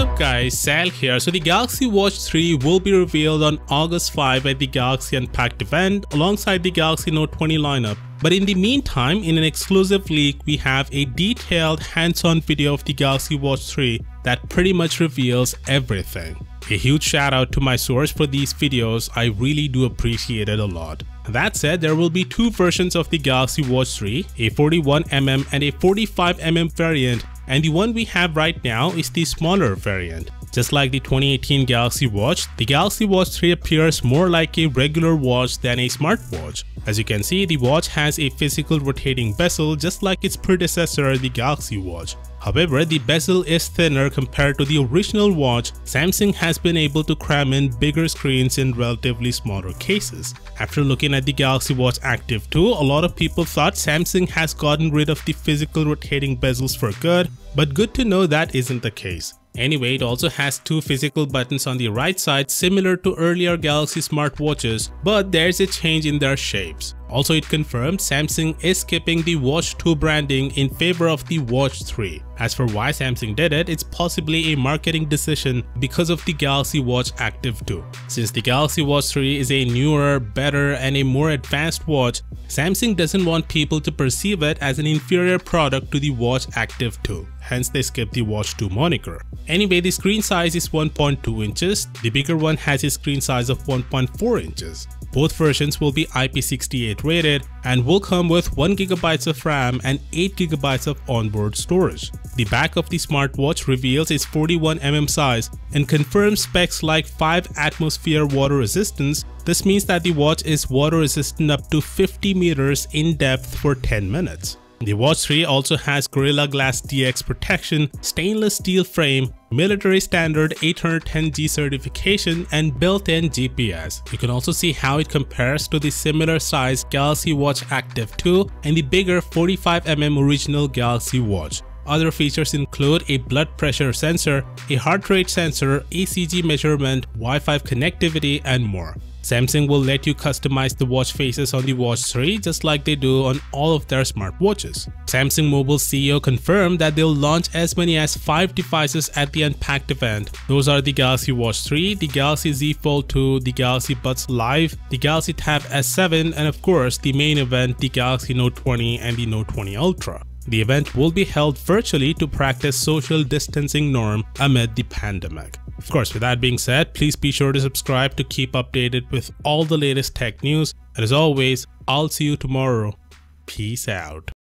up guys, Sal here. So the Galaxy Watch 3 will be revealed on August 5 at the Galaxy Unpacked event alongside the Galaxy Note 20 lineup. But in the meantime, in an exclusive leak, we have a detailed hands-on video of the Galaxy Watch 3 that pretty much reveals everything. A huge shout out to my source for these videos, I really do appreciate it a lot. That said, there will be two versions of the Galaxy Watch 3, a 41mm and a 45mm variant, and the one we have right now is the smaller variant. Just like the 2018 Galaxy Watch, the Galaxy Watch 3 appears more like a regular watch than a smartwatch. As you can see, the watch has a physical rotating bezel just like its predecessor, the Galaxy Watch. However, the bezel is thinner compared to the original watch. Samsung has been able to cram in bigger screens in relatively smaller cases. After looking at the Galaxy Watch Active 2, a lot of people thought Samsung has gotten rid of the physical rotating bezels for good, but good to know that isn't the case. Anyway, it also has two physical buttons on the right side similar to earlier Galaxy smartwatches, but there's a change in their shapes. Also, it confirmed Samsung is skipping the Watch 2 branding in favor of the Watch 3. As for why Samsung did it, it's possibly a marketing decision because of the Galaxy Watch Active 2. Since the Galaxy Watch 3 is a newer, better, and a more advanced watch, Samsung doesn't want people to perceive it as an inferior product to the Watch Active 2. Hence, they skipped the Watch 2 moniker. Anyway, the screen size is 1.2 inches. The bigger one has a screen size of 1.4 inches. Both versions will be IP68 rated and will come with 1GB of RAM and 8GB of onboard storage. The back of the smartwatch reveals its 41mm size and confirms specs like 5 atmosphere water resistance. This means that the watch is water resistant up to 50 meters in depth for 10 minutes. The Watch 3 also has Gorilla Glass DX protection, stainless steel frame, military standard 810G certification, and built-in GPS. You can also see how it compares to the similar sized Galaxy Watch Active 2 and the bigger 45mm original Galaxy Watch. Other features include a blood pressure sensor, a heart rate sensor, ECG measurement, Wi-Fi connectivity, and more. Samsung will let you customize the watch faces on the Watch 3 just like they do on all of their smartwatches. Samsung Mobile CEO confirmed that they'll launch as many as 5 devices at the Unpacked event. Those are the Galaxy Watch 3, the Galaxy Z Fold 2, the Galaxy Buds Live, the Galaxy Tab S7, and of course the main event, the Galaxy Note 20 and the Note 20 Ultra. The event will be held virtually to practice social distancing norm amid the pandemic. Of course, with that being said, please be sure to subscribe to keep updated with all the latest tech news. And as always, I'll see you tomorrow. Peace out.